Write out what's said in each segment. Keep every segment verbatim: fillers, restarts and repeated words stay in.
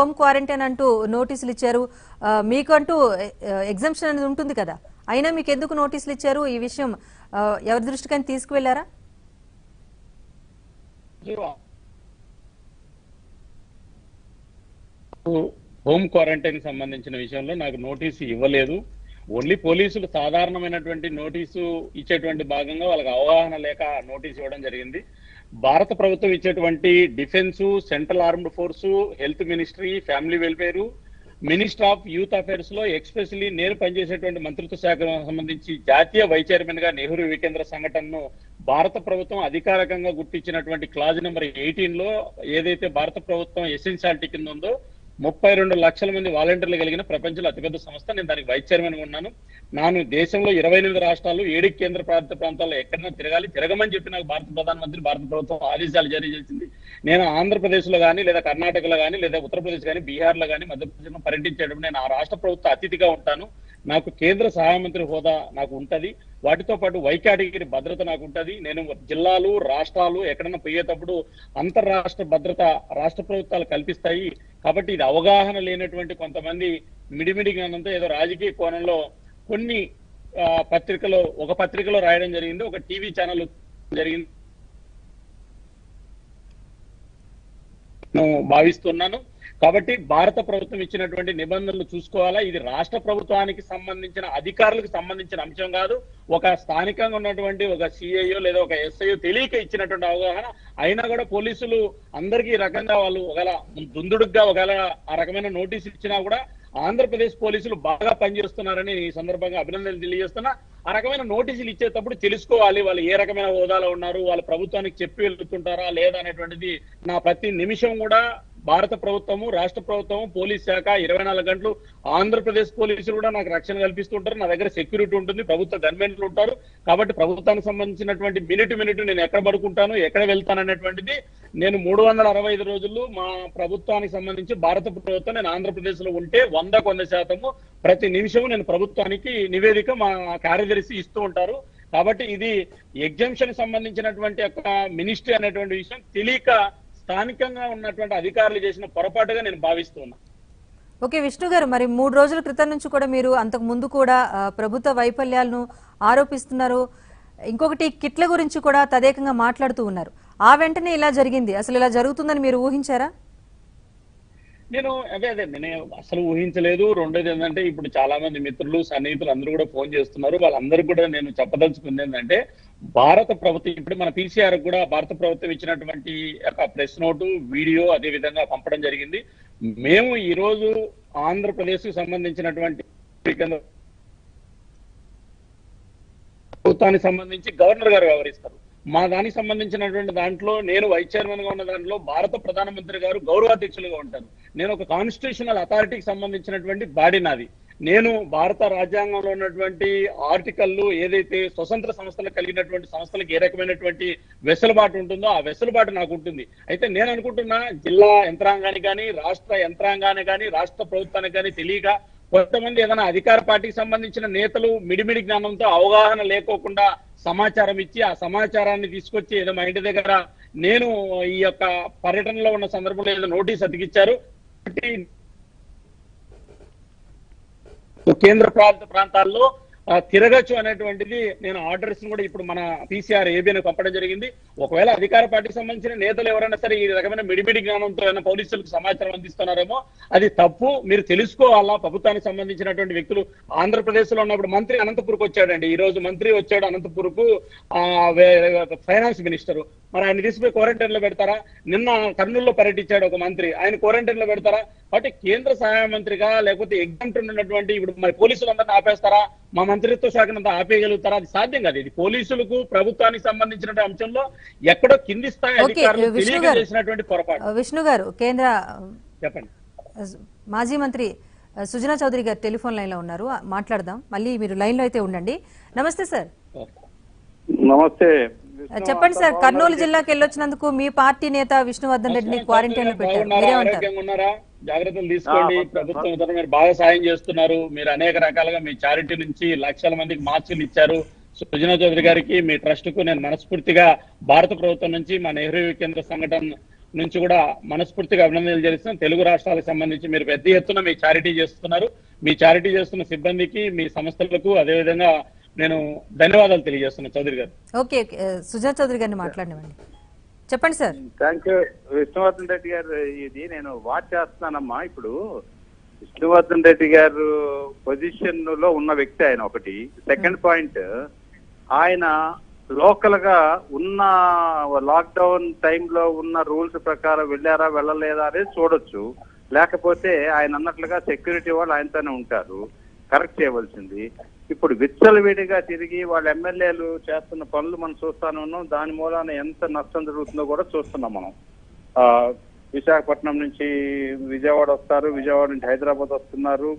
Home quarantine antu notice licharu. Meeku antu exemption anedi untundi kada. Aina meeku enduku notice licharu ee vishayam evaru drishtikani teeskuvellara. Home quarantine ki sambandhinchina vishayamlo naaku notice ivvaledu. Only police ku sadharanamainatuvanti notice ichetuvanti bhaganga vallaku avahana leka notice ivvadam jarigindi. భారత ప్రభుత్వం ఇచ్చేటువంటి defence, central armed force, health ministry, family welfare, minister of youth affairs లో especially నేను పనిచేసేటువంటి మంత్రిత్వ శాఖకు సంబంధించి జాతీయ వైస్ చైర్మన్ గా నెహ్రూ వికేంద్ర సంఘటనను భారత ప్రభుత్వం అధికారికంగా గుర్తించినటువంటి క్లాజ్ నెంబర్ ఎయిటీన్ లో ఏదైతే భారత ప్రభుత్వం ఎసెన్షియాలిటీ కింద ఉందో ముప్పై రెండు లక్షల మంది వాలంటీర్లు కలిగిన ప్రపంచంలో అతిపెద్ద సంస్థ. నేను దానికి వైస్ చైర్మన్ ఉన్నాను. నాను దేశంలో ఇరవై ఎనిమిది రాష్ట్రాలు ఏడు కేంద్ర ప్రాంత ప్రాంతాల్లో ఎక్కడైనా తిరగాలి, తిరగమని చెప్పి నాకు భారత ప్రధానమంత్రి భారత ప్రభుత్వం ఆదేశాలు జారీ చేసింది. నేను ఆంధ్రప్రదేశ్ లో కానీ, లేదా కర్ణాటకలో కానీ, లేదా ఉత్తరప్రదేశ్ కానీ, బీహార్ లో కానీ, మధ్యప్రదేశ్ లో పర్యటించేటప్పుడు నేను ఆ రాష్ట్ర ప్రభుత్వ అతిథిగా ఉంటాను. నాకు కేంద్ర సహాయ మంత్రి హోదా నాకు ఉంటది. వాటితో పాటు వై కేటగిరీ భద్రత నాకు ఉంటది. నేను జిల్లాలు, రాష్ట్రాలు ఎక్కడన్నా పోయేటప్పుడు అంతర్రాష్ట్ర భద్రత రాష్ట్ర ప్రభుత్వాలు కల్పిస్తాయి. కాబట్టి ఇది అవగాహన లేనటువంటి కొంతమంది మిడిమిడి జ్ఞానంతో ఏదో రాజకీయ కోణంలో కొన్ని పత్రికలో, ఒక పత్రికలో రాయడం జరిగింది, ఒక టీవీ ఛానల్ జరిగింది భావిస్తున్నాను. కాబట్టి భారత ప్రభుత్వం ఇచ్చినటువంటి నిబంధనలు చూసుకోవాలా. ఇది రాష్ట్ర ప్రభుత్వానికి సంబంధించిన అధికారులకు సంబంధించిన అంశం కాదు. ఒక స్థానికంగా ఉన్నటువంటి ఒక సిఐఓ లేదా ఒక ఎస్ఐఓ తెలియక ఇచ్చినటువంటి అవగాహన. అయినా కూడా పోలీసులు అందరికీ ఈ రకంగా వాళ్ళు ఒకవేళ దుందుడుగా ఒకవేళ ఆ రకమైన నోటీసులు ఇచ్చినా కూడా ఆంధ్రప్రదేశ్ పోలీసులు బాగా పనిచేస్తున్నారని ఈ సందర్భంగా అభినందనలు తెలియజేస్తున్నా. ఆ రకమైన నోటీసులు ఇచ్చేటప్పుడు తెలుసుకోవాలి వాళ్ళు ఏ రకమైన హోదాలో ఉన్నారు, వాళ్ళ ప్రభుత్వానికి చెప్పి వెళ్తుంటారా లేదా అనేటువంటిది. నా ప్రతి నిమిషం కూడా భారత ప్రభుత్వము, రాష్ట్ర ప్రభుత్వము, పోలీస్ శాఖ ఇరవై నాలుగు గంటలు ఆంధ్రప్రదేశ్ పోలీసులు కూడా నాకు రక్షణ కల్పిస్తుంటారు. నా దగ్గర సెక్యూరిటీ ఉంటుంది, ప్రభుత్వ గవర్నమెంట్లు ఉంటారు. కాబట్టి ప్రభుత్వానికి సంబంధించినటువంటి మినిట్ మినిట్ నేను ఎక్కడ పడుకుంటాను, ఎక్కడ వెళ్తాను అనేటువంటిది నేను మూడు వందల అరవై ఐదు రోజులు మా ప్రభుత్వానికి సంబంధించి భారత ప్రభుత్వం నేను ఆంధ్రప్రదేశ్ లో ఉంటే వంద వంద శాతము ప్రతి నిమిషము నేను ప్రభుత్వానికి నివేదిక మా కార్యదర్శి ఇస్తూ ఉంటారు. కాబట్టి ఇది ఎగ్జామ్షన్ సంబంధించినటువంటి యొక్క మినిస్ట్రీ అనేటువంటి విషయం తెలియక స్థానికంగా ఉన్నటువంటి అధికారులు చేసిన పొరపాటుగా నేను భావిస్తున్నా. ఓకే విష్ణు గారు, మరి మూడు రోజుల క్రితం నుంచి కూడా మీరు, అంతకు ముందు కూడా ప్రభుత్వ వైఫల్యాలను ఆరోపిస్తున్నారు. ఇంకొకటి కిట్ల గురించి కూడా తదేకంగా మాట్లాడుతూ ఉన్నారు. ఆ వెంటనే ఇలా జరిగింది, అసలు ఇలా జరుగుతుందని మీరు ఊహించారా? నేను అదే అదే నేను అసలు ఊహించలేదు. రెండోది ఏంటంటే ఇప్పుడు చాలా మంది మిత్రులు, సన్నిహితులు అందరూ కూడా ఫోన్ చేస్తున్నారు. వాళ్ళందరూ కూడా నేను చెప్పదలుచుకుంది ఏంటంటే భారత ప్రభుత్వం ఇప్పుడు మన పీసీఆర్ కూడా భారత ప్రభుత్వం ఇచ్చినటువంటి ఒక ప్రెస్ నోటు, వీడియో అదే విధంగా పంపడం జరిగింది. మేము ఈ రోజు ఆంధ్రప్రదేశ్ కు సంబంధించినటువంటి ప్రభుత్వానికి సంబంధించి గవర్నర్ గారు వ్యవహరిస్తారు. మా దానికి సంబంధించినటువంటి దాంట్లో నేను వైస్ చైర్మన్ గా ఉన్న దాంట్లో భారత ప్రధానమంత్రి గారు గౌరవాధ్యక్షులుగా ఉంటారు. నేను ఒక కాన్స్టిట్యూషనల్ అథారిటీకి సంబంధించినటువంటి బాడీ నాది. నేను భారత రాజ్యాంగంలో ఉన్నటువంటి ఆర్టికల్లు ఏదైతే స్వతంత్ర సంస్థలకు కలిగినటువంటి సంస్థలకు ఏ రకమైనటువంటి వెసులుబాటు ఉంటుందో ఆ వెసులుబాటు నాకు ఉంటుంది. అయితే నేను అనుకుంటున్నా జిల్లా యంత్రాంగానికి కానీ, రాష్ట్ర యంత్రాంగానికి కానీ, రాష్ట్ర ప్రభుత్వానికి కానీ తెలియక కొంతమంది ఏదైనా అధికార పార్టీకి సంబంధించిన నేతలు మిడిమిడి జ్ఞానంతో అవగాహన లేకోకుండా సమాచారం ఇచ్చి ఆ సమాచారాన్ని తీసుకొచ్చి ఏదో మా ఇంటి దగ్గర నేను ఈ యొక్క పర్యటనలో ఉన్న సందర్భంలో ఏదో నోటీస్ అతికిచ్చారు. కేంద్ర పాలిత ప్రాంతాల్లో తిరగచ్చు అనేటువంటిది నేను ఆర్డర్స్ కూడా ఇప్పుడు మన పీసీఆర్ ఏబీని పంపడం జరిగింది. ఒకవేళ అధికార పార్టీకి సంబంధించిన నేతలు ఎవరైనా సరే ఈ రకమైన మిడిమిడి జ్ఞానంతో ఏమైనా పోలీసులకు సమాచారం అందిస్తున్నారేమో అది తప్పు. మీరు తెలుసుకోవాలా. ప్రభుత్వానికి సంబంధించినటువంటి వ్యక్తులు ఆంధ్రప్రదేశ్ లో ఉన్నప్పుడు మంత్రి అనంతపురంకు వచ్చాడండి. ఈ రోజు మంత్రి వచ్చాడు అనంతపురంకు, ఆ ఫైనాన్స్ మినిస్టర్. మరి ఆయన తీసుకుపోయి క్వారంటైన్ లో పెడతారా? నిన్న కర్నూలులో పర్యటించాడు ఒక మంత్రి, ఆయన క్వారంటైన్ లో పెడతారా? కాబట్టి కేంద్ర సహాయ మంత్రిగా లేకపోతే ఎగ్జామ్ట్ ఉన్నటువంటి ఇప్పుడు మరి పోలీసులందరినీ ఆపేస్తారా? మా మంత్రిత్వ శాఖను ఆపేయగలుగుతారా? అది సాధ్యం కాదు. ఇది పోలీసులకు, ప్రభుత్వానికి సంబంధించిన అంశంలో ఎక్కడో కింది స్థాయి అధికారులు తెలియజేసినటువంటి పొరపాటు. విష్ణు గారు, కేంద్ర చెప్పండి, మాజీ మంత్రి సుజనా చౌదరి గారు టెలిఫోన్ లైన్ లో ఉన్నారు. మాట్లాడదాం. మళ్ళీ మీరు లైన్ లో అయితే ఉండండి. నమస్తే సార్. నమస్తే. చెప్పండి సార్, కర్నూలు జిల్లాకి వెళ్ళొచ్చినందుకు మీ పార్టీ నేత విష్ణువర్ధన్ రెడ్డిని క్వారంటైన్ లో పెట్టారు. జాగ్రత్తలు తీసుకోండి. ప్రభుత్వం మీరు బాగా సాయం చేస్తున్నారు. మీరు అనేక రకాలుగా మీ చారిటీ నుంచి లక్షల మందికి మార్కులు ఇచ్చారు. సుజనా చౌదరి గారికి, మీ ట్రస్ట్ కు నేను మనస్ఫూర్తిగా భారత ప్రభుత్వం నుంచి, మా నెహ్రూ కేంద్ర సంఘటన నుంచి కూడా మనస్ఫూర్తిగా అభినందనలు తెలుస్తున్నాం. తెలుగు రాష్ట్రాలకు సంబంధించి మీరు పెద్ద ఎత్తున మీ చారిటీ చేస్తున్నారు. మీ చారిటీ చేస్తున్న సిబ్బందికి, మీ సంస్థలకు అదేవిధంగా నేను ధన్యవాదాలు తెలియజేస్తున్నాను చౌదరి గారు. ఓకే, సుజాత చౌదరి గారిని మాట్లాడినండి, చెప్పండి sir. Thank you Vishnuvardhan Reddy గారు. ఇది నేను వాచ్ చేస్తున్నానమ్మా. ఇప్పుడు విష్ణువర్ధన్ రెడ్డి గారు పొజిషన్ లో ఉన్న వ్యక్తి ఆయన ఒకటి. సెకండ్ పాయింట్, ఆయన లోకల్ గా ఉన్న లాక్డౌన్ టైంలో ఉన్న రూల్స్ ప్రకారం వెళ్ళారా వెళ్ళలేదా అనేది చూడొచ్చు. లేకపోతే ఆయన అన్నట్లుగా సెక్యూరిటీ వాళ్ళు ఆయనతోనే ఉంటారు, కరెక్ట్ చేయవలసింది. ఇప్పుడు విచ్చలవిడిగా తిరిగి వాళ్ళ ఎమ్మెల్యేలు చేస్తున్న పనులు మనం చూస్తానే ఉన్నాం. దాని మూలాన ఎంత నష్టం జరుగుతుందో కూడా చూస్తున్నాం మనం. ఆ విశాఖపట్నం నుంచి విజయవాడ వస్తారు, విజయవాడ నుంచి హైదరాబాద్ వస్తున్నారు,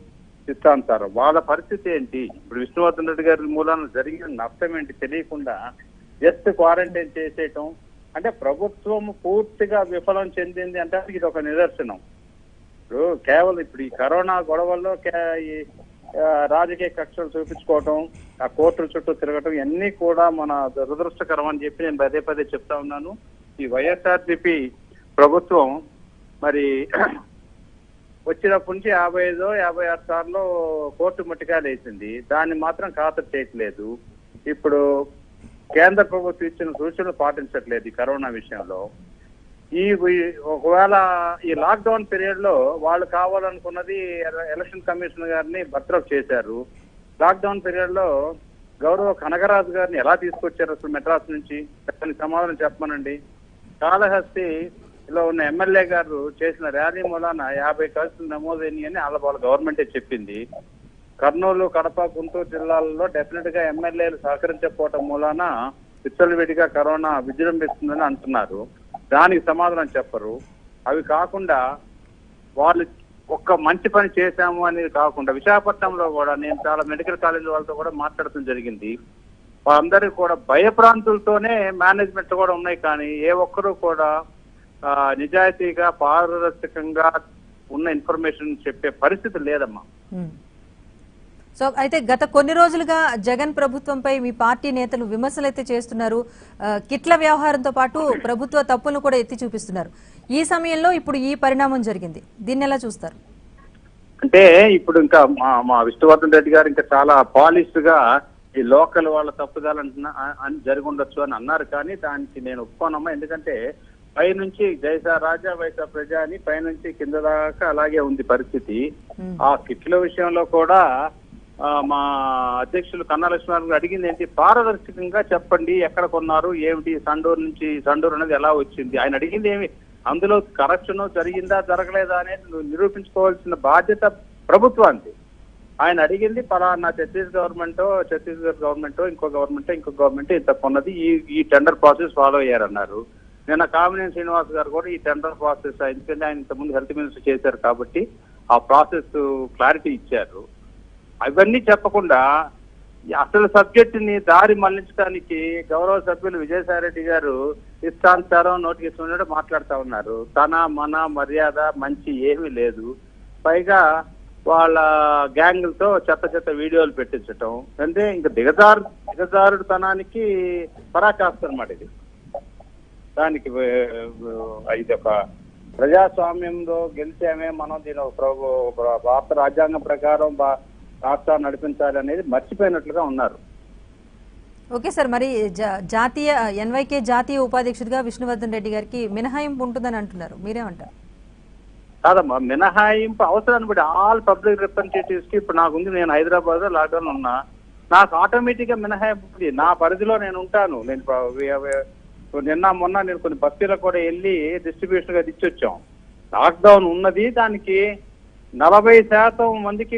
చిత్తా అంటారు. వాళ్ళ పరిస్థితి ఏంటి? ఇప్పుడు విష్ణువర్ధన్ రెడ్డి గారి మూలాన జరిగిన నష్టం ఏంటి తెలియకుండా జస్ట్ క్వారంటైన్ చేసేయటం అంటే ప్రభుత్వం పూర్తిగా విఫలం చెందింది అంటే ఇది ఒక నిదర్శనం. ఇప్పుడు కేవలం ఇప్పుడు ఈ కరోనా గొడవల్లో రాజకీయ కక్షలు చూపించుకోవటం, ఆ కోర్టుల చుట్టూ తిరగటం ఇవన్నీ కూడా మన దురదృష్టకరం అని చెప్పి నేను పదే పదే చెప్తా ఉన్నాను. ఈ వైఎస్ఆర్సీపీ ప్రభుత్వం మరి వచ్చినప్పటి నుంచి యాభై ఐదో యాభై ఆరు సార్లు కోర్టు మట్టికాయలు వేసింది, దాన్ని మాత్రం ఖాతా చేయట్లేదు. ఇప్పుడు కేంద్ర ప్రభుత్వం ఇచ్చిన సూచనలు పాటించట్లేదు ఈ కరోనా విషయంలో. ఈ ఒకవేళ ఈ లాక్డౌన్ పీరియడ్ లో వాళ్ళు కావాలనుకున్నది ఎలక్షన్ కమిషన్ గారిని బర్తరఫ్ చేశారు. లాక్డౌన్ పీరియడ్ లో గౌరవ కనగరాజు గారిని ఎలా తీసుకొచ్చారు అసలు మెడ్రాస్ నుంచి? దానికి సమాధానం చెప్పమనండి. కాళహస్తి లో ఉన్న ఎమ్మెల్యే గారు చేసిన ర్యాలీ మూలాన యాభై కేసులు నమోదైనవి అని వాళ్ళ వాళ్ళ గవర్నమెంటే చెప్పింది. కర్నూలు, కడప, గుంటూరు జిల్లాల్లో డెఫినెట్ గా ఎమ్మెల్యేలు సహకరించకపోవటం మూలాన విచ్చలవిడిగా కరోనా విజృంభిస్తుందని అంటున్నారు. దానికి సమాధానం చెప్పరు. అవి కాకుండా వాళ్ళు ఒక్క మంచి పని చేశాము అనేది కాకుండా విశాఖపట్నంలో కూడా నేను చాలా మెడికల్ కాలేజీ వాళ్ళతో కూడా మాట్లాడటం జరిగింది. వాళ్ళందరూ కూడా భయప్రాంతులతోనే మేనేజ్మెంట్ కూడా ఉన్నాయి, కానీ ఏ ఒక్కరూ కూడా నిజాయితీగా పారదర్శకంగా ఉన్న ఇన్ఫర్మేషన్ చెప్పే పరిస్థితి లేదమ్మా. సో అయితే గత కొన్ని రోజులుగా జగన్ ప్రభుత్వంపై మీ పార్టీ నేతలు విమర్శలు అయితే చేస్తున్నారు. కిట్ల వ్యవహారంతో పాటు ప్రభుత్వ తప్పులను కూడా ఎత్తి చూపిస్తున్నారు. ఈ సమయంలో ఇప్పుడు ఈ పరిణామం జరిగింది, దీన్ని ఎలా చూస్తారు? అంటే ఇప్పుడు ఇంకా మా మా విష్ణువర్ధన్ రెడ్డి గారు ఇంకా చాలా పాలిష్ గా ఈ లోకల్ వాళ్ళ తప్పుదాలు అంటున్నా అని జరిగి ఉండొచ్చు అని అన్నారు, కానీ దానికి నేను ఒప్పుకోనమ్మా. ఎందుకంటే పై నుంచి జైసా రాజా వైసా ప్రజా అని పైనుంచి కింద దాకా అలాగే ఉంది పరిస్థితి. ఆ కిట్ల విషయంలో కూడా మా అధ్యక్షులు కన్నా లక్ష్మణ్ గారు అడిగింది ఏంటి, పారదర్శకంగా చెప్పండి ఎక్కడ కొన్నారు, ఏమిటి, సండూరు నుంచి సండూరు అనేది ఎలా వచ్చింది, ఆయన అడిగింది ఏమి, అందులో కరప్షన్ జరిగిందా జరగలేదా అనేది నిరూపించుకోవాల్సిన బాధ్యత ప్రభుత్వానికి. ఆయన అడిగింది పలానా ఛత్తీస్ గవర్నమెంట్ ఛత్తీస్గఢ్ గవర్నమెంట్ ఇంకో గవర్నమెంట్ ఇంకో గవర్నమెంట్ ఇంత కొన్నది, ఈ ఈ టెండర్ ప్రాసెస్ ఫాలో అయ్యారన్నారు. నిన్న కామినేని శ్రీనివాస్ గారు కూడా ఈ టెండర్ ప్రాసెస్, ఎందుకంటే ఆయన ఇంతకుముందు హెల్త్ మినిస్టర్ చేశారు కాబట్టి ఆ ప్రాసెస్ క్లారిటీ ఇచ్చారు. అవన్నీ చెప్పకుండా అసలు సబ్జెక్ట్ ని దారి మళ్లించడానికి గౌరవ సభ్యులు విజయసాయిరెడ్డి గారు ఇష్టాంతరం నోటికి మాట్లాడుతూ ఉన్నారు. తన మన మర్యాద మంచి ఏమీ లేదు. పైగా వాళ్ళ గ్యాంగులతో చెత్త చెత్త వీడియోలు పెట్టించటం అంటే ఇంకా దిగజారు దిగజారుడుతనానికి పరాకాష్ట అన్నమాట ఇది. దానికి ఇది ఒక ప్రజాస్వామ్యంలో గెలిచామే మనం, దీని భారత రాజ్యాంగం ప్రకారం రాష్ట్రాన్ని నడిపించాలి అనేది మర్చిపోయినట్లుగా ఉన్నారు. ఓకే సార్, మరి జాతీయ ఎన్వైకే జాతీయ ఉపాధ్యక్షుడిగా విష్ణువర్ధన్ రెడ్డి గారికి మినహాయింపు ఉంటుందని అంటున్నారు, మీరేమంటారు? కాదమ్మా, మినహాయింపు అవసరాన్ని బట్టి ఆల్ పబ్లిక్ రిప్రజెంటేటివ్స్ కి ఇప్పుడు నాకు ఉంది, నేను హైదరాబాద్ లో లాక్డౌన్ ఉన్నా, నాకు ఆటోమేటిక్ గా మినహాయింపు, నా పరిధిలో నేను ఉంటాను. నేను నిన్న మొన్న నేను కొన్ని బస్తీలకు కూడా వెళ్ళి డిస్ట్రిబ్యూషన్ గా ఇచ్చొచ్చాం. లాక్డౌన్ ఉన్నది, దానికి నలభై శాతం మందికి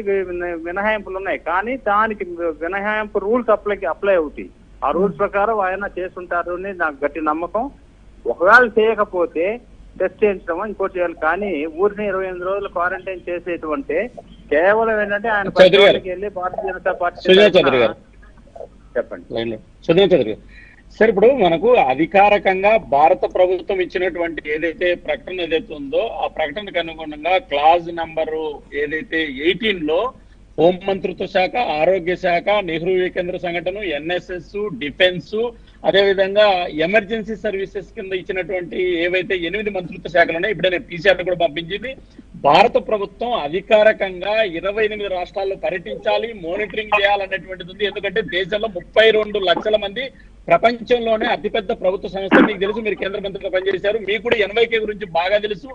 మినహాయింపులు ఉన్నాయి, కానీ దానికి మినహాయింపు రూల్స్ అప్లై అప్లై అవుతాయి. ఆ రూల్స్ ప్రకారం ఆయన చేస్తుంటారు అని నాకు గట్టి నమ్మకం. ఒకవేళ చేయకపోతే టెస్ట్ చేయించడమో ఇంకోటి చేయాలి, కానీ ఊరిని ఇరవై ఎనిమిది రోజులు క్వారంటైన్ చేసేటువంటి కేవలం ఏంటంటే ఆయన పార్టీకి వెళ్ళి భారతీయ జనతా పార్టీ చెప్పండి. సార్, ఇప్పుడు మనకు అధికారికంగా భారత ప్రభుత్వం ఇచ్చినటువంటి ఏదైతే ప్రకటన ఏదైతే ఉందో ఆ ప్రకటనకు అనుగుణంగా క్లాజ్ నంబరు ఏదైతే ఎయిటీన్ లో హోం మంత్రిత్వ శాఖ, ఆరోగ్య శాఖ, నెహ్రూ వికేంద్ర సంఘటన, NSS, defence, Adevanga, emergency services can reach in a twenty, Eva, the enemy months with the Sakalana, if a piece of Bambinji, Bartha Provoton, Adikara Kanga, Yerava in the Rastal, Paratin Charlie, monitoring the Al and the educated days of Mupairon to Lachalamandi, Prapanchalona, Adipet the Provotos and something. There is a Mirkandra Panjari, we could Yanaka Bagalisu.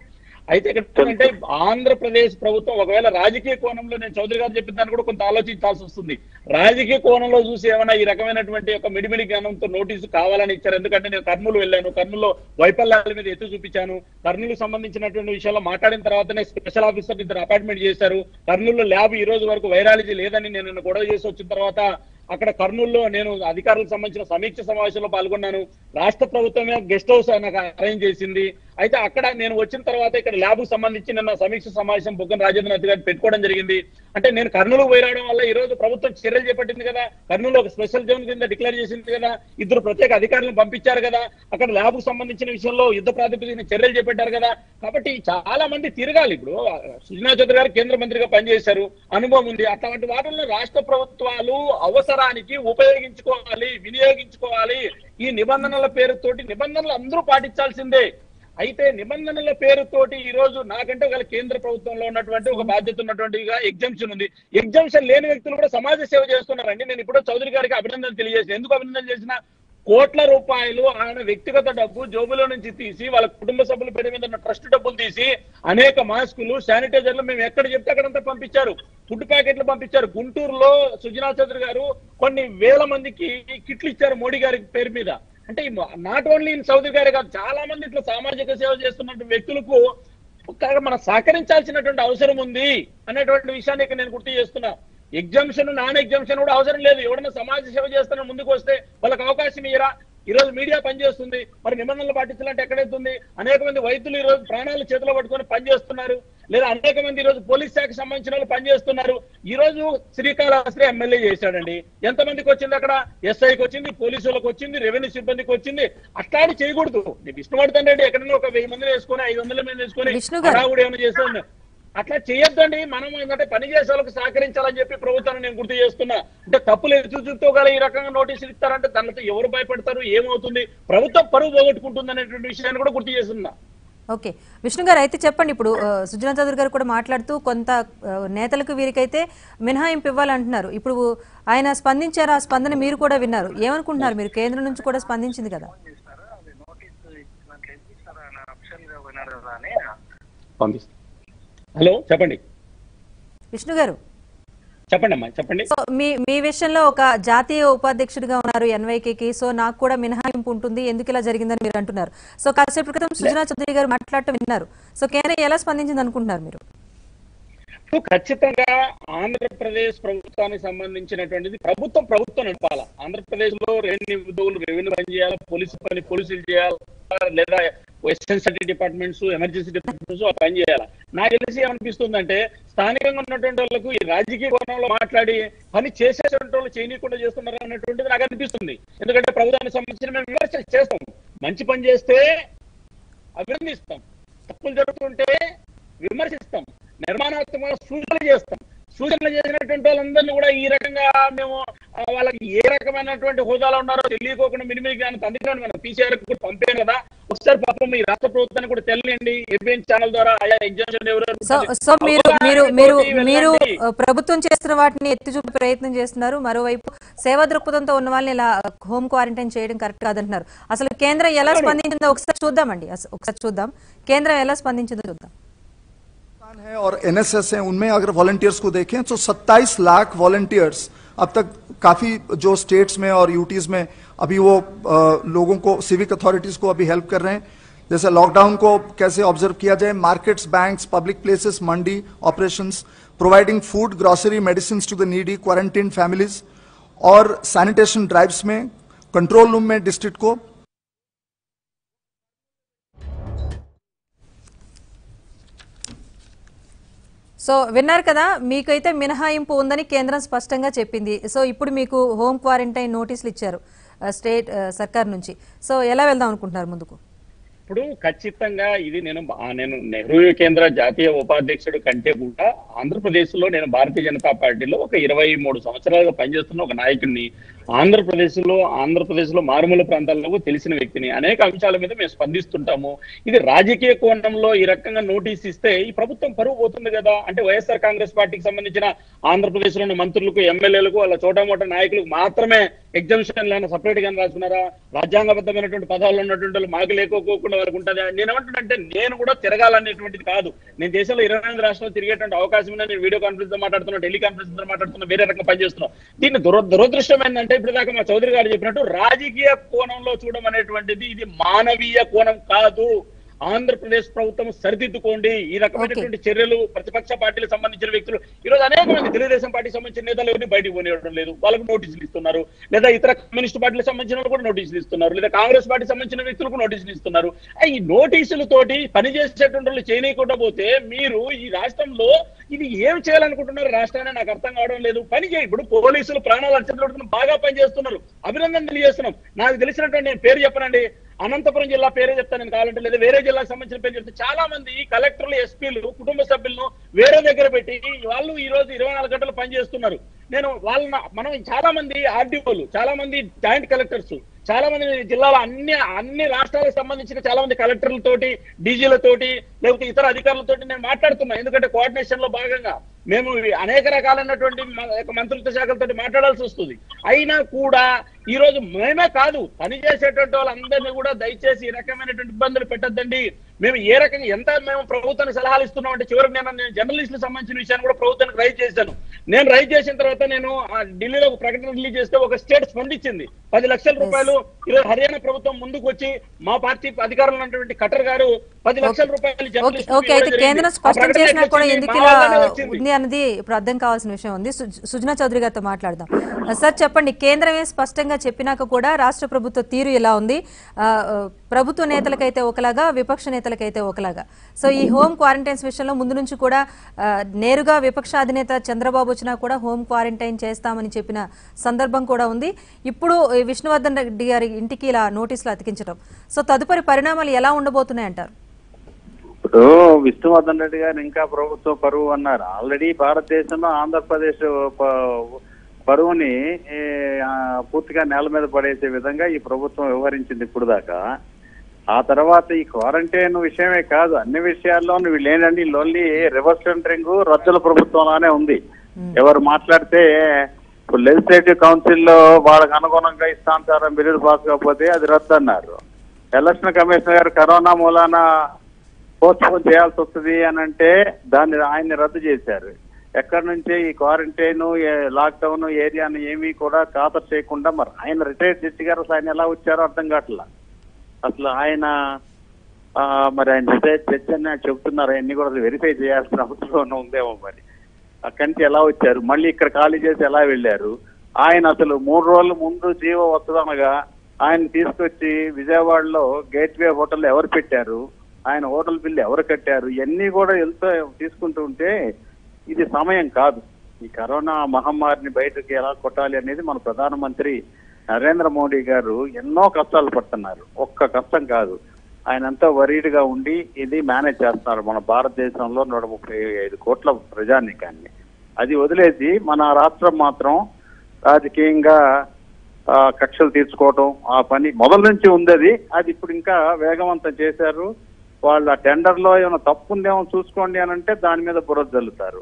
I think it turned Andhra Pradesh Provoto, Rajiki Konamla and Chaudhary Japan Kontalachi Talsundi. Rajiki Konalo Susevana, I recommend at twenty of a Midimikanam to notice Kavala and the Katan and Karmulu, Karmulo, Waipala, Etusupichano, Karnulu Saman in Chinatun, Mata and Taratan, special officer with the apartment Yesaru, Karnulu Lab Heroes work, Vairali, Leathan in Koda Yeso Chitravata. అక్కడ కర్నూల్లో నేను అధికారులకు సంబంధించిన సమీక్ష సమావేశంలో పాల్గొన్నాను రాష్ట్ర ప్రభుత్వమే గెస్ట్ హౌస్ నాకు అరేంజ్ చేసింది అయితే అక్కడ నేను వచ్చిన తర్వాత ఇక్కడ ల్యాబ్ కు సంబంధించి నా సమీక్ష సమావేశం బుగ్గన రాజేంద్రనాథ్ గారు పెట్టుకోవడం జరిగింది అంటే నేను కర్నూలుకు పోయరావడం వల్ల ఈ రోజు ప్రభుత్వం చర్యలు చేపట్టింది కదా కర్నూలులో ఒక స్పెషల్ జోన్ కింద డిక్లేర్ చేసింది కదా ఇద్దరు ప్రత్యేక అధికారులను పంపించారు కదా అక్కడ ల్యాబ్ కు సంబంధించిన విషయంలో యుద్ధ ప్రాతిపదికన చర్యలు చేపట్టారు కదా కాబట్టి చాలా మంది తిరగాలి ఇప్పుడు సుజనా చౌదరి గారు కేంద్ర మంత్రిగా పని చేశారు అనుభవం ఉంది అటువంటి వాటిల్లో రాష్ట్ర ప్రభుత్వాలు అవసరం ఉపయోగించుకోవాలి వినియోగించుకోవాలి ఈ నిబంధనల పేరుతోటి నిబంధనలు అందరూ పాటించాల్సిందే అయితే నిబంధనల పేరుతోటి ఈ రోజు నాకంటే ఒక కేంద్ర ప్రభుత్వంలో ఉన్నటువంటి ఒక బాధ్యత ఉన్నటువంటిగా ఎగ్జంప్షన్ ఉంది ఎగ్జంప్షన్ లేని వ్యక్తులు కూడా సమాజ సేవ చేస్తున్నారండి నేను ఇప్పుడు చౌదరి గారికి అభినందనలు తెలియజేశాను ఎందుకు అభినందనలు చేసినా కోట్ల రూపాయలు ఆయన వ్యక్తిగత డబ్బు జోబులో నుంచి తీసి వాళ్ళ కుటుంబ సభ్యుల పేరు మీద ఉన్న ట్రస్ట్ డబ్బులు తీసి అనేక మాస్కులు శానిటైజర్లు మేము ఎక్కడ చెప్తే అక్కడంతా పంపించారు ఫుడ్ ప్యాకెట్లు పంపించారు గుంటూరులో సుజనా చౌదరి గారు కొన్ని వేల మందికి కిట్లు ఇచ్చారు మోడీ గారి పేరు మీద అంటే నాట్ ఓన్లీ ఇన్ చౌదరి గారు కాదు చాలా మంది ఇట్లా సామాజిక సేవ చేస్తున్న వ్యక్తులకు మనం సహకరించాల్సినటువంటి అవసరం ఉంది అనేటువంటి విషయాన్ని ఇక్కడ నేను గుర్తు చేస్తున్నా ఎగ్జంప్షన్ నాన్ ఎగ్జంప్షన్ కూడా అవసరం లేదు ఎవరైనా సమాజ సేవ చేస్తారని ముందుకు వస్తే వాళ్ళకి అవకాశం ఇయ్యరా ఈ రోజు మీడియా పనిచేస్తుంది మరి నిబంధనలు పాటించాలంటే ఎక్కడైతుంది అనేక మంది వైద్యులు ఈ రోజు ప్రాణాలు చేతిలో పట్టుకొని పనిచేస్తున్నారు లేదా అనేక మంది ఈ రోజు పోలీస్ శాఖకు సంబంధించిన వాళ్ళు పనిచేస్తున్నారు ఈ రోజు శ్రీకాళహస్తి ఎమ్మెల్యే చేశాడండి ఎంతమందికి వచ్చింది అక్కడ ఎస్ఐకి వచ్చింది పోలీసులకు వచ్చింది రెవెన్యూ సిబ్బందికి వచ్చింది అట్లాంటి చేయకూడదు విష్ణువర్ధన్ రెడ్డి ఎక్కడైనా ఒక వెయ్యి మందిని వేసుకొని ఐదు వందల మంది వేసుకొని హడావుడి ఏమైనా చేస్తాను అట్లా చేయొద్దండి మనం ఏంటంటే పని చేసే వాళ్ళకి సహకరించాలని చెప్పి ప్రభుత్వాన్ని నేను గుర్తు చేస్తున్నా అంటే తప్పులు ఎదురు చూస్తూ గల ఈ రకంగా నోటీసులు ఇస్తారంటే దానితో ఎవరు భయపడతారు ఏమవుతుంది ప్రభుత్వం పరువు పోగొట్టుకుంటుంది అనేటువంటి విషయాన్ని కూడా గుర్తు చేస్తున్నా ఓకే విష్ణు గారు అయితే చెప్పండి ఇప్పుడు సుజనా చౌదరి గారు కూడా మాట్లాడుతూ కొంత నేతలకు వీరికైతే మినహాయింపు ఇవ్వాలంటున్నారు ఇప్పుడు ఆయన స్పందించారు ఆ స్పందన మీరు కూడా విన్నారు ఏమనుకుంటున్నారు మీరు కేంద్రం నుంచి కూడా స్పందించింది కదా హలో చెప్పండి విష్ణు గారు చెప్పండి అమ్మా చెప్పండి సో మీ మీ విషయంలో ఒక జాతీయ ఉపాధ్యక్షుడిగా ఉన్నారు ఎన్వైకేకి సో నాకు కూడా మినహాయింపు ఉంటుంది ఎందుకు ఇలా జరిగిందని మీరు అంటున్నారు సో కాసేపు క్రితం సుజనా చౌదరి గారు మాట్లాడటం విన్నారు సో కేంద్రం ఎలా స్పందించింది అనుకుంటున్నారు మీరు ఖచ్చితంగా ఆంధ్రప్రదేశ్ ప్రభుత్వానికి సంబంధించినటువంటిది ప్రభుత్వం ప్రభుత్వం నడపాలా ఆంధ్రప్రదేశ్ లో రెవెన్యూ ఉద్యోగులు రెవెన్యూ పని చేయాలి పోలీసు పని పోలీసులు చేయాలి లేదా ఎస్ఎన్సిటీ డిపార్ట్మెంట్స్ ఎమర్జెన్సీ డిపార్ట్మెంట్స్ పని చేయాలి నాకు తెలిసి ఏమనిపిస్తుందంటే స్థానికంగా ఉన్నటువంటి వాళ్ళకు ఈ రాజకీయ కోణంలో మాట్లాడి పని చేసేటువంటి వాళ్ళు చేయనీయకుండా చేస్తున్నారు అన్నటువంటిది నాకు అనిపిస్తుంది ఎందుకంటే ప్రభుత్వానికి సంబంధించిన మేము విమర్శలు చేస్తాం మంచి పని చేస్తే అభినందిస్తాం తప్పులు జరుగుతుంటే విమర్శిస్తాం నిర్మాణాత్మక సూచనలు చేస్తాం సూచనలు చేసినటువంటి వాళ్ళందరినీ కూడా ఈ రకంగా మేము వాళ్ళకి ఏ రకమైనటువంటి హోదాలో ఉన్నారో తెలియకోకుండా మినిమి తండ్రి మనం పీసీఆర్ కూడా పంపాను కదా ఒకసారి పాపం ఈ రాష్ట్ర ప్రభుత్వాన్ని కూడా తెలియండి ఏబిఎన్ ఛానల్ ద్వారా ఆయా ఎగ్జామ్షన్ ఎవరు ప్రభుత్వం చేస్తున్న వాటిని ఎత్తి చూపే ప్రయత్నం చేస్తున్నారు మరోవైపు సేవా దృక్పథంతో ఉన్న వాళ్ళని ఇలా హోమ్ క్వారంటైన్ చేయడం కరెక్ట్ కాదంటున్నారు అసలు కేంద్రం ఎలా స్పందించిందో ఒకసారి చూద్దామండి ఒకసారి చూద్దాం కేంద్రం ఎలా స్పందించిందో చూద్దాం है और एनएसएस है उनमें अगर वॉलंटियर्स को देखें तो सत्ताईस लाख वॉलंटियर्स अब तक काफ़ी जो स्टेट्स में और यूटीज़ में अभी वो आ, लोगों को सिविक अथॉरिटीज़ को अभी हेल्प कर रहे हैं जैसे लॉकडाउन को कैसे ऑब्जर्व किया जाए markets banks public places mandi operations providing food grocery medicine to the needy quarantine families और सैनिटेशन ड्राइव्स में कंट्रोल रूम में डिस्ट्रिक्ट को సో విన్నారు కదా మీకైతే మినహాయింపు ఉందని కేంద్రం స్పష్టంగా చెప్పింది సో ఇప్పుడు మీకు హోమ్ క్వారంటైన్ నోటీసులు ఇచ్చారు స్టేట్ సర్కార్ నుంచి సో ఎలా వెళ్దాం అనుకుంటున్నారు ముందుకు Pudu, Kachitanga, Idinum Banan, Nehru Vikendra, Jati, Upadhyakshudu Kante Buddha, Andhra Pradesh Lo Nenu Bharatiya Janata Party Lo, Oka ఇరవై మూడు సంవత్సరాలుగా పనిచేస్తున్న ఒక నాయకుడిని, ఆంధ్రప్రదేశ్ లో ఆంధ్రప్రదేశ్ లో మారుమూల ప్రాంతాల్లో తెలిసిన వ్యక్తిని, అనేక అంశాల మీద మేము స్పందిస్తుంటాము. ఇది రాజకీయ కోణంలో ఈ రకంగా నోటీస్ ఇస్తే ఈ ప్రభుత్వం పరువు పోతుంది కదా అంటే, వైఎస్ఆర్ కాంగ్రెస్ పార్టీకి సంబంధించిన ఆంధ్రప్రదేశ్ లోని మంత్రులకు, ఎమ్మెల్యేలకు, వాళ్ళ చోటమోట నాయకులకు మాత్రమే ఎగ్జామ్షన్ లైనా సపరేట్ గా రాసుకున్నారా? రాజ్యాంగబద్ధమైనటువంటి పదాలు ఉన్నటువంటి వాళ్ళు మాకు లేకోకుండా వరకు ఉంటుంది. నేనేమంటానంటే, నేను కూడా తిరగాలనేటువంటిది కాదు. నేను దేశంలో ఇరవై ఎనిమిది రాష్ట్రాలు తిరిగేటువంటి అవకాశం నేను వీడియో కాన్ఫరెన్స్ తో మాట్లాడుతున్నా, టెలికాన్ఫరెన్స్ తో మాట్లాడుతున్నా, వేరే రకంగా పనిచేస్తున్నా. దీన్ని దుర దురదృష్టం ఏంటంటే, ఇప్పుడు దాకా మా చౌదరి గారు చెప్పినట్టు రాజకీయ కోణంలో చూడమనేటువంటిది ఇది మానవీయ కోణం కాదు. ఆంధ్రప్రదేశ్ ప్రభుత్వం సరిదిద్దుకోండి. ఈ రకమైనటువంటి చర్యలు ప్రతిపక్ష పార్టీలకు సంబంధించిన వ్యక్తులు ఈరోజు అనేక మంది తెలుగుదేశం పార్టీకి సంబంధించిన నేతలు ఎవరిని బయటకు పోనివ్వడం లేదు, వాళ్ళకు నోటీసులు ఇస్తున్నారు. లేదా ఇతర కమ్యూనిస్ట్ పార్టీలకు సంబంధించిన వాళ్ళు కూడా నోటీసులు ఇస్తున్నారు. లేదా కాంగ్రెస్ పార్టీకి సంబంధించిన వ్యక్తులకు నోటీసులు ఇస్తున్నారు. ఈ నోటీసులతోటి పనిచేసేటువంటి వాళ్ళు చేయనీయకుండా పోతే మీరు ఈ రాష్ట్రంలో ఇది ఏం చేయాలనుకుంటున్నారు రాష్ట్రాన్ని నాకు అర్థం కావడం లేదు. పని చేయ ఇప్పుడు పోలీసులు ప్రాణాలు అర్చన బాగా పనిచేస్తున్నారు, అభినందన తెలియజేస్తున్నాం. నాకు తెలిసినటువంటి నేను పేరు చెప్పనండి, అనంతపురం జిల్లా పేరే చెప్తాను నేను కావాలంటే, లేదా వేరే జిల్లాకు సంబంధించిన పేరు చెప్తాను. చాలా మంది కలెక్టర్లు, ఎస్పీలు కుటుంబ సభ్యులను వేరే దగ్గర పెట్టి వాళ్ళు ఈ రోజు ఇరవై నాలుగు గంటలు పనిచేస్తున్నారు. నేను వాళ్ళ మనం చాలా మంది ఆర్డీఓలు, చాలా మంది జాయింట్ కలెక్టర్స్, చాలా మంది జిల్లాల అన్ని అన్ని రాష్ట్రాలకు సంబంధించిన చాలా మంది కలెక్టర్లతోటి, డీజీలతోటి, లేకపోతే ఇతర అధికారులతోటి నేను మాట్లాడుతున్నా. ఎందుకంటే కోఆర్డినేషన్ లో భాగంగా మేము అనేక రకాలైనటువంటి మంత్రిత్వ శాఖలతో మాట్లాడాల్సి వస్తుంది. అయినా కూడా ఈ రోజు మేమే కాదు పనిచేసేటువంటి వాళ్ళందరినీ కూడా దయచేసి ఈ రకమైనటువంటి ఇబ్బందులు పెట్టద్దండి. మేము ఏ రకంగా ఎంత మేము ప్రభుత్వానికి సలహాలు ఇస్తున్నాం అంటే, చివరికి నేను నేను జర్నలిస్టులకు సంబంధించిన విషయాన్ని కూడా ప్రభుత్వానికి రైజ్ చేశాను. నేను రైజ్ చేసిన తర్వాత నేను ఢిల్లీలో ఒక ప్రకటన రిలీజ్ చేస్తే ఒక స్టేట్ స్పందించింది. పది లక్షల రూపాయలు ఈరోజు హర్యానా ప్రభుత్వం ముందుకు వచ్చి మా పార్టీ అధికారులు ఉన్నటువంటి ఖట్టర్ గారు పది లక్షల రూపాయలు అనేది ఇప్పుడు అర్థం కావాల్సిన విషయం ఉంది. సుజనా చౌదరి గారితో మాట్లాడదాం. సార్ చెప్పండి, కేంద్రమే స్పష్టంగా చెప్పినాక కూడా రాష్ట్ర ప్రభుత్వ తీరు ఎలా ఉంది? ప్రభుత్వ నేతలకైతే ఒకలాగా, విపక్ష నేతలకైతే ఒకలాగా. సో ఈ హోమ్ క్వారంటైన్స్ విషయంలో ముందు నుంచి కూడా నేరుగా విపక్ష అధినేత చంద్రబాబు వచ్చినా కూడా హోమ్ క్వారంటైన్ చేస్తామని చెప్పిన సందర్భం కూడా ఉంది. ఇప్పుడు విష్ణువర్ధన్ రెడ్డి గారి ఇంటికి ఇలా నోటీసులు అతికించడం, సో తదుపరి పరిణామాలు ఎలా ఉండబోతున్నాయంటారు? ఇప్పుడు విష్ణువర్ధన్ రెడ్డి గారు ఇంకా ప్రభుత్వ పరువు అన్నారు. ఆల్రెడీ భారతదేశంలో ఆంధ్రప్రదేశ్ పరువుని పూర్తిగా నేల మీద పడేసే విధంగా ఈ ప్రభుత్వం వ్యవహరించింది ఇప్పుడు దాకా. ఆ తర్వాత ఈ క్వారంటైన్ విషయమే కాదు, అన్ని విషయాల్లో వీళ్ళు ఏంటంటే లోన్లీ రివర్స్ టెండరింగ్ రద్దుల ప్రభుత్వంలోనే ఉంది. ఎవరు మాట్లాడితే లెజిస్లేటివ్ కౌన్సిల్లో వాళ్ళకు అనుగుణంగా ఇష్టానుసారం బిల్లులు పాస్ కాకపోతే అది రద్దు అన్నారు. ఎలక్షన్ కమిషనర్ గారు కరోనా మూలాన పోస్ట్ పోన్ చేయాల్సి వస్తుంది అని అంటే దాన్ని ఆయన్ని రద్దు చేశారు. ఎక్కడి నుంచే ఈ క్వారంటైన్, లాక్డౌన్ ఏరియాను ఏమీ కూడా ఖాతరు చేయకుండా మరి ఆయన రిటైర్డ్ జడ్జి గారు ఆయన ఎలా వచ్చారో అర్థం కావట్లా. అసలు ఆయన మరి ఆయన రిటైర్డ్ జడ్జి అని చెప్తున్నారు, అన్ని కూడా వెరిఫై చేయాల్సిన అవసరం ఉందేమో. మరి అక్కడి నుంచి ఎలా వచ్చారు, మళ్ళీ ఇక్కడ ఖాళీ చేసి ఎలా వెళ్ళారు? ఆయన అసలు మూడు రోజుల ముందు జీవో వస్తుందనగా ఆయన తీసుకొచ్చి విజయవాడలో గేట్వే హోటల్ ఎవరు పెట్టారు, ఆయన హోటల్ బిల్లు ఎవరు కట్టారు, ఇవన్నీ కూడా ఎంతో తీసుకుంటూ ఉంటే ఇది సమయం కాదు. ఈ కరోనా మహమ్మారిని బయటకు ఎలా కొట్టాలి అనేది మన ప్రధానమంత్రి నరేంద్ర మోడీ గారు ఎన్నో కష్టాలు పడుతున్నారు. ఒక్క కష్టం కాదు, ఆయన అంతా వరీడ్గా ఉండి ఇది మేనేజ్ చేస్తున్నారు. మన భారతదేశంలో నూట ముప్పై ఐదు కోట్ల ప్రజానీకాన్ని అది వదిలేసి మన రాష్ట్రం మాత్రం రాజకీయంగా కక్షలు తీర్చుకోవటం ఆ పని మొదలు నుంచి ఉందది. అది ఇప్పుడు ఇంకా వేగవంతం చేశారు. వాళ్ళు ఆ టెండర్లో ఏమైనా తప్పు ఉందేమో చూసుకోండి అని అంటే దాని మీద బురద జల్లుతారు,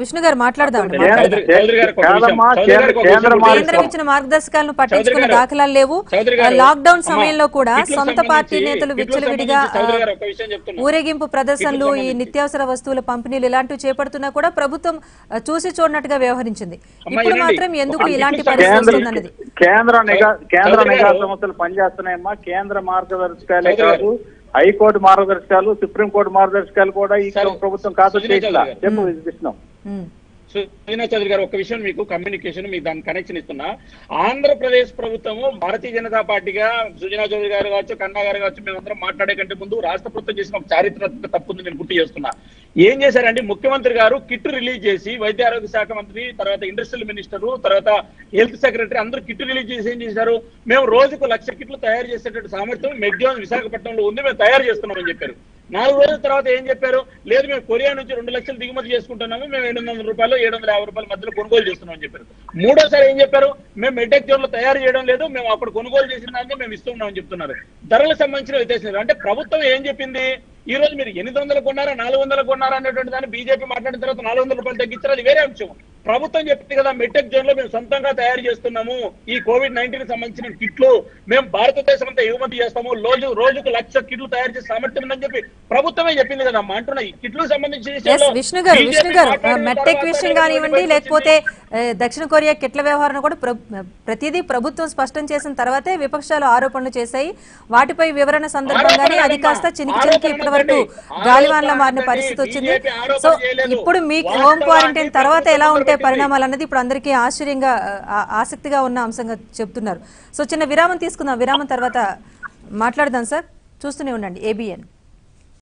విష్ణు గారు మాట్లాడదాం, కేంద్రం ఇచ్చిన మార్గదర్శకాలను పట్టించుకున్న దాఖలాలు లేవు. లాక్ డౌన్ సమయంలో కూడా సొంత పార్టీ నేతలు విచ్చలవిడిగా ఊరేగింపు ప్రదర్శనలు, ఈ నిత్యావసర వస్తువుల పంపిణీలు ఇలాంటివి చేపడుతున్నా కూడా ప్రభుత్వం చూసి చూడనట్టుగా వ్యవహరించింది. ఇప్పుడు మాత్రం ఎందుకు ఇలాంటి పరిస్థితి అనేది కేంద్ర కేంద్ర నిఘా సంస్థలు పనిచేస్తున్నాయమ్మా. కేంద్ర మార్గదర్శకాలే కాదు, హైకోర్టు మార్గదర్శకాలు, సుప్రీంకోర్టు మార్గదర్శకాలు కూడా ఈ ప్రభుత్వం కాదు. Sujana Chowdary garu okka vishayam meeku communication meeku dan connection istunna Andhra Pradesh prabhutvamu Bharatiya Janata Party ga Sujana Chowdary garu vachchu Kanna garu vachchu memandram maatade kante mundu rashtra prabhutvam chesina charithratmaka tappu undi nenu gutti chestunna em chesarante mukhyamantri garu kit release chesi vaidya arogya shakha mantri tarvata industrial minister tarvata health secretary andaru kit release chesi em chesaru mem rojuku laksha kitlu tayaru chesetattu samartham medyon Vishakhapatnam lo undi mem tayaru chestunnam ani chepparu నాలుగు రోజుల తర్వాత ఏం చెప్పారు లేదు మేము Korea నుంచి రెండు లక్షలు దిగుమతి చేసుకుంటున్నాము మేము ఏడు వందల రూపాయలు ఏడు వందల యాభై రూపాయల మధ్యలో కొనుగోలు చేస్తున్నాం అని చెప్పారు మూడోసారి ఏం చెప్పారు మేము మెడ్టెక్ జోన్లో తయారు చేయడం లేదు మేము అప్పుడు కొనుగోలు చేసిన దానికే మేము ఇస్తున్నాం అని చెప్తున్నారు ధరల సంబంధించిన వ్యత్యాసం అంటే ప్రభుత్వం ఏం చెప్పింది ఈ రోజు మీరు ఎనిమిది వందలు కొన్నారా నాలుగు వందలు కొన్నారా అనేటువంటి దాన్ని బీజేపీ మాట్లాడిన తర్వాత నాలుగు వందల రూపాయలు తగ్గించారు అది వేరే అంశం ప్రభుత్వం చెప్పింది కదా మెడ్టెక్ జోన్ లో మేము సొంతంగా తయారు చేస్తున్నాము ఈ కోవిడ్ నైన్టీన్ సంబంధించిన కిట్లు మేము భారతదేశం అంతా ఎగుమతి చేస్తాము రోజు రోజుకు లక్ష కిట్లు తయారు చేసే సామర్థ్యం ఉందని చెప్పి ప్రభుత్వమే చెప్పింది కదా అమ్మ అంటున్నా ఈ కిట్లు సంబంధించిన విష్ణు గారు విష్ణు గారు మెడ్టెక్ విషయం కానివ్వండి లేకపోతే దక్షిణ కొరియా కిట్ల వ్యవహారం కూడా ప్రతిదీ ప్రభుత్వం స్పష్టం చేసిన తర్వాతే విపక్షాలు ఆరోపణలు చేశాయి వాటిపై వివరణ సందర్భంగానే అది కాస్త చినికి చినికి ఇప్పటి వరకు గాలివాన్లా మారిన పరిస్థితి వచ్చింది సో ఇప్పుడు మీ హోమ్ క్వారంటైన్ తర్వాత ఎలా ఉంటే పరిణామాలు అన్నది ఇప్పుడు అందరికీ ఆశ్చర్యంగా ఆసక్తిగా ఉన్న అంశంగా చెప్తున్నారు సో చిన్న విరామం తీసుకుందాం విరామం తర్వాత మాట్లాడదాం సార్ చూస్తూనే ఉండండి ఏబిఎన్